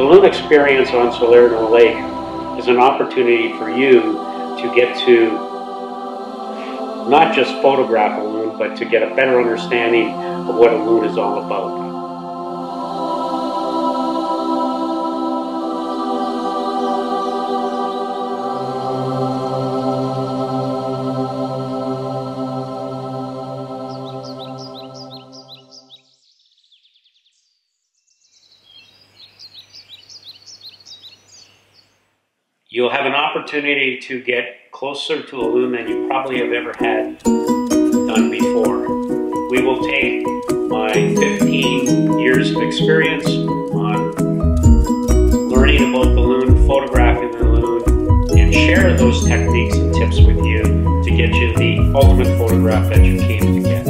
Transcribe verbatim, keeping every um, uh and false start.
The Loon experience on Salerno Lake is an opportunity for you to get to not just photograph a loon, but to get a better understanding of what a loon is all about. You'll have an opportunity to get closer to a loon than you probably have ever had done before. We will take my fifteen years of experience on learning about the loon, photographing the loon, and share those techniques and tips with you to get you the ultimate photograph that you came to get.